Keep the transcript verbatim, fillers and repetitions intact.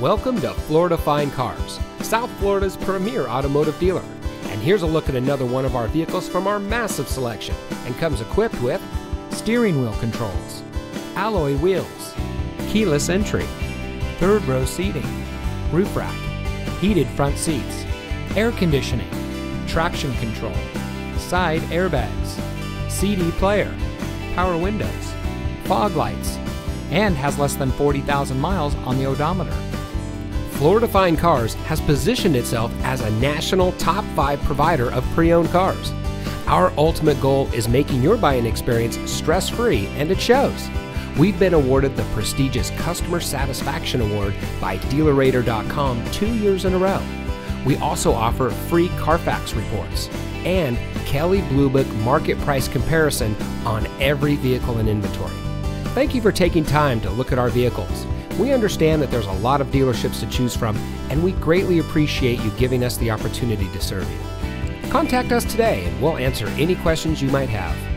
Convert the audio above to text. Welcome to Florida Fine Cars, South Florida's premier automotive dealer. And here's a look at another one of our vehicles from our massive selection, and comes equipped with steering wheel controls, alloy wheels, keyless entry, third row seating, roof rack, heated front seats, air conditioning, traction control, side airbags, C D player, power windows, fog lights, and has less than forty thousand miles on the odometer. Florida Fine Cars has positioned itself as a national top five provider of pre-owned cars. Our ultimate goal is making your buying experience stress-free, and it shows. We've been awarded the prestigious Customer Satisfaction Award by Dealer Rater dot com two years in a row. We also offer free Carfax reports and Kelly Blue Book market price comparison on every vehicle in inventory. Thank you for taking time to look at our vehicles. We understand that there's a lot of dealerships to choose from, and we greatly appreciate you giving us the opportunity to serve you. Contact us today and we'll answer any questions you might have.